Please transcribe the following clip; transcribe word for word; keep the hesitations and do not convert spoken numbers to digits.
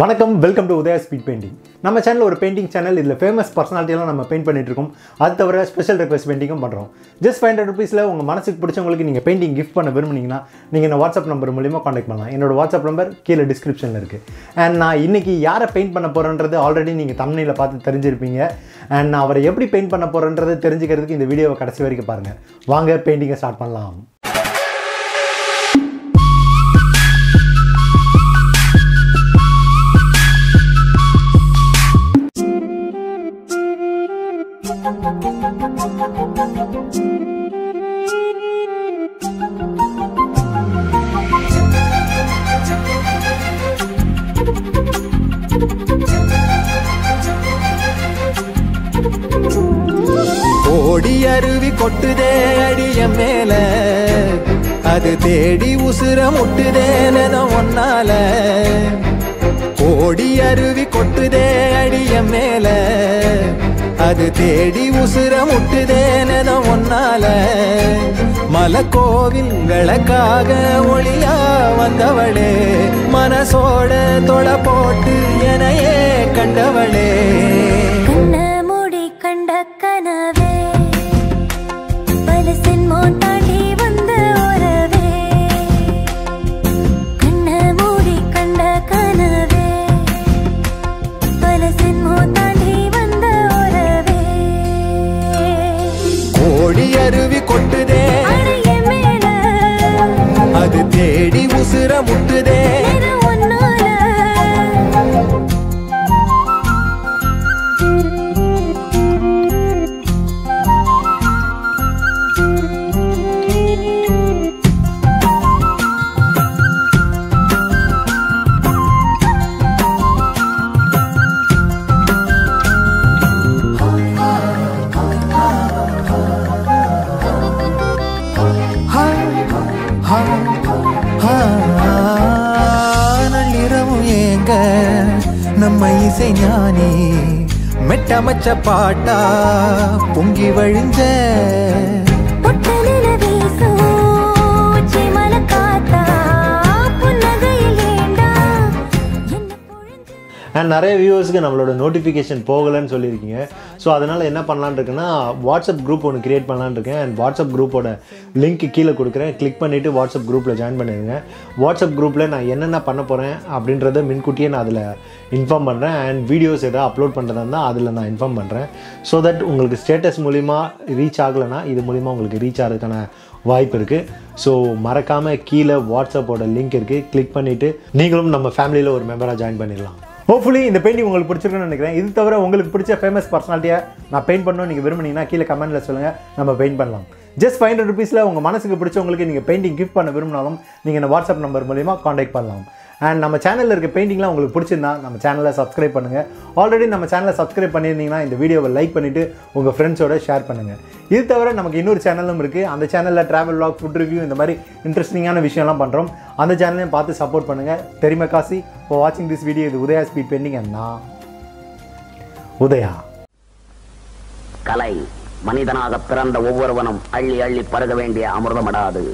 வணக்கம் welcome to Udaya speed painting நம்ம channel ஒரு பெயிண்டிங் சேனல் இதில் ஃபேமஸ் பர்சனாலிட்டியெல்லாம் நம்ம பெயிண்ட் பண்ணிட்டு இருக்கோம் அது தவிர ஸ்பெஷல் ரெக்வெஸ்ட் பெயிண்டிங்கும் பண்ணுறோம் ஜஸ்ட் ஃபைவ் ஹண்ட்ரட் ருபீஸில் உங்கள் மனசுக்கு பிடிச்சவங்களுக்கு நீங்கள் பெயிண்டிங் கிஃப்ட் பண்ண விரும்புனீங்கன்னா நீங்கள் இந்த வாட்ஸ்அப் நம்பர் மூலிமா காண்டாக்ட் பண்ணலாம் என்னோட வாட்ஸ்அப் நம்பர் கீழே டிஸ்கிரிப்ஷனில் இருக்குது அண்ட் நான் இன்றைக்கி யாரை பெயிண்ட் பண்ண போகிறேன்றது ஆல்ரெடி நீங்கள் தம்ப்நெயிலில் பார்த்து தெரிஞ்சிருப்பீங்க அண்ட் நான் அவரை எப்படி பெயிண்ட் பண்ண போகிறேன்றது தெரிஞ்சுக்கிறதுக்கு இந்த வீடியோவை கடைசி வரைக்கும் பாருங்கள் வாங்க பெயிண்டிங்கை ஸ்டார்ட் பண்ணலாம் தேடி உசுர முட்டுதேன ஒன்னால கோடி அருவி கொட்டுதே அடிய மேல அது தேடி உசுர முட்டுதேன ஒன்னால மலக்கோவில் விளக்காக ஒளியா வந்தவளே மனசோட தொட போட்டு எனையே கண்டவளே கண்ணமுடி கண்ட கனவே பலசின் மோட்டாண்டி தேடி உசுர முட்டுதே ஞானி மெட்டமச்ச பாட்டா பொங்கி வழிஞ்ச அண்ட் நிறைய வியூவர்ஸுக்கு நம்மளோட நோட்டிஃபிகேஷன் போகலைன்னு சொல்லியிருக்கீங்க ஸோ அதனால் என்ன பண்ணலான்னு இருக்குன்னா வாட்ஸ்அப் குரூப் ஒன்று க்ரியேட் பண்ணலான்னு இருக்கேன் அண்ட் வாட்ஸ்அப் குரூப்போட லிங்க் கீழே கொடுக்குறேன் கிளிக் பண்ணிவிட்டு வாட்ஸ்அப் குரூப்பில் ஜாயின் பண்ணிடுங்க வாட்ஸ்அப் குரூப்பில் நான் என்னென்ன பண்ண போகிறேன் அப்படின்றத முன்கூட்டியே நான் அதில் இன்ஃபார்ம் பண்ணுறேன் அண்ட் வீடியோஸ் எதாவது அப்லோட் பண்ணுறதா இருந்தால் அதில் நான் இன்ஃபார்ம் பண்ணுறேன் ஸோ தட் உங்களுக்கு ஸ்டேட்டஸ் மூலிமா ரீச் ஆகலைன்னா இது மூலிமா உங்களுக்கு ரீச் ஆகிறதுக்கான வாய்ப்பு இருக்குது ஸோ மறக்காமல் கீழே வாட்ஸ்அப்போட லிங்க் இருக்குது கிளிக் பண்ணிவிட்டு நீங்களும் நம்ம ஃபேமிலியில் ஒரு மெம்பராக ஜாயின் பண்ணிடலாம் ஹோப்ஃபுல்லி இந்த பெயிண்டிங் உங்களுக்கு பிடிச்சிருக்குன்னு நினைக்கிறேன் இது தவிர உங்களுக்கு பிடிச்ச ஃபேமஸ் பர்சனாலிட்டியாக நான் பெயிண்ட் பண்ணணும் நீங்கள் விரும்புனீங்கன்னா கீழே கமெண்ட்டில் சொல்லுங்கள் நம்ம பெயிண்ட் பண்ணலாம் ஜஸ்ட் ஃபைவ் ஹண்ட்ரட் ருபீஸில் உங்கள் மனசுக்கு பிடிச்சவங்களுக்கு நீங்கள் பெயிண்டிங் கிஃப்ட் பண்ண விரும்பினாலும் நீங்கள் இந்த வாட்ஸ்அப் நம்பர் மூலிமா காண்டாக்ட் பண்ணலாம் அண்ட் நம்ம சேனலில் இருக்க பெயிண்டிங்லாம் உங்களுக்கு பிடிச்சிருந்தா நம்ம சேனலை சப்ஸ்கிரைப் பண்ணுங்கள் ஆல்ரெடி நம்ம சேனலை சப்ஸ்கிரைப் பண்ணியிருந்தீங்கன்னா இந்த வீடியோவை லைக் பண்ணிவிட்டு உங்கள் ஃப்ரெண்ட்ஸோட ஷேர் பண்ணுங்கள் இது தவிர நமக்கு இன்னொரு சேனலும் இருக்குது அந்த சேனலில் ட்ராவல் வ்ளாக் ஃபுட் ரிவ்யூ இந்த மாதிரி இன்ட்ரெஸ்டிங்கான விஷயம்லாம் பண்ணுறோம் அந்த சேனலையும் பார்த்து சப்போர்ட் பண்ணுங்கள் தெரியுமா காசி இப்போ வாட்சிங் திஸ் வீடியோ இது உதயா ஸ்பீட் பெயிண்டிங் அண்ணா உதயா கலை மனிதனாக பிறந்த ஒவ்வொருவனும் அள்ளி அள்ளி பருக வேண்டிய அமிர்தமடாது.